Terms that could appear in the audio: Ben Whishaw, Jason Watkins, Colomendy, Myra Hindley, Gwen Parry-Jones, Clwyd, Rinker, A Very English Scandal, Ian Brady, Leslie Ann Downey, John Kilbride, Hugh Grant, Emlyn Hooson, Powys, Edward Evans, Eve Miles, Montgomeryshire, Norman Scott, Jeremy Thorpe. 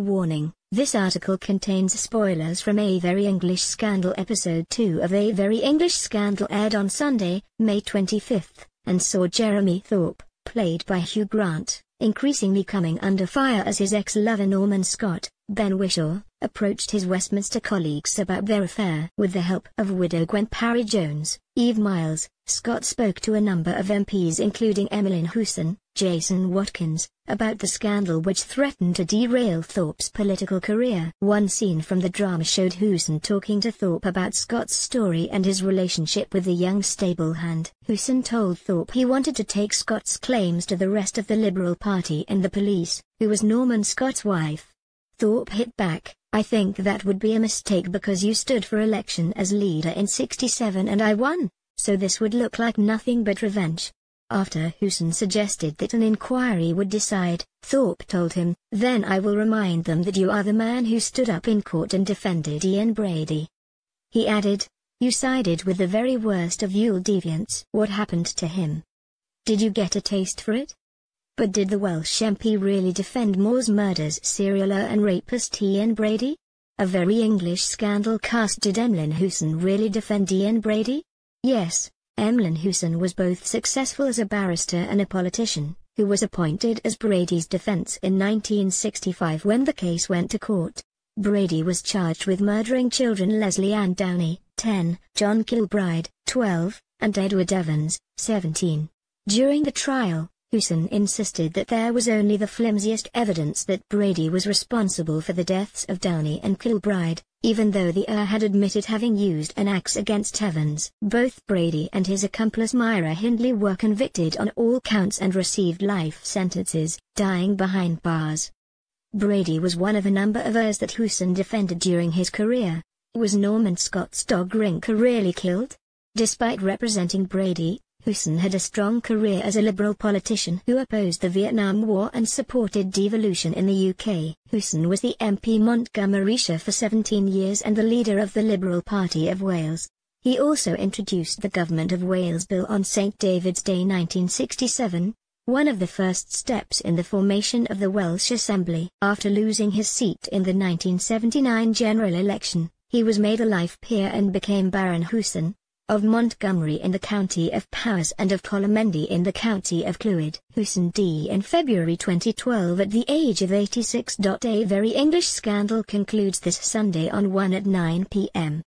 Warning, this article contains spoilers from A Very English Scandal Episode 2 of A Very English Scandal aired on Sunday, May 25th, and saw Jeremy Thorpe, played by Hugh Grant, increasingly coming under fire as his ex-lover Norman Scott, Ben Whishaw, approached his Westminster colleagues about their affair. With the help of widow Gwen Parry-Jones, Eve Miles, Scott spoke to a number of MPs including Emlyn Hooson, Jason Watkins, about the scandal which threatened to derail Thorpe's political career. One scene from the drama showed Hooson talking to Thorpe about Scott's story and his relationship with the young stablehand. Hooson told Thorpe he wanted to take Scott's claims to the rest of the Liberal Party and the police, who was Norman Scott's wife. Thorpe hit back, "I think that would be a mistake because you stood for election as leader in '67 and I won, so this would look like nothing but revenge." After Hooson suggested that an inquiry would decide, Thorpe told him, "Then I will remind them that you are the man who stood up in court and defended Ian Brady." He added, "You sided with the very worst of Yule deviants. What happened to him? Did you get a taste for it?" But did the Welsh MP really defend Moore's murderous serial and rapist Ian Brady? A Very English Scandal cast. Did Emlyn Hooson really defend Ian Brady? Yes. Emlyn Hooson was both successful as a barrister and a politician, who was appointed as Brady's defense in 1965 when the case went to court. Brady was charged with murdering children Leslie Ann Downey, 10, John Kilbride, 12, and Edward Evans, 17. During the trial, Hooson insisted that there was only the flimsiest evidence that Brady was responsible for the deaths of Downey and Kilbride, even though the heir had admitted having used an axe against Evans. Both Brady and his accomplice Myra Hindley were convicted on all counts and received life sentences, dying behind bars. Brady was one of a number of heirs that Hooson defended during his career. Was Norman Scott's dog Rinker really killed? Despite representing Brady, Hooson had a strong career as a Liberal politician who opposed the Vietnam War and supported devolution in the UK. Hooson was the MP Montgomeryshire for 17 years and the leader of the Liberal Party of Wales. He also introduced the Government of Wales Bill on St David's Day 1967, one of the first steps in the formation of the Welsh Assembly. After losing his seat in the 1979 general election, he was made a life peer and became Baron Hooson, of Montgomery in the county of Powys and of Colomendy in the county of Clwyd. Hooson died in February 2012 at the age of 86. A Very English Scandal concludes this Sunday on 1 at 9 p.m.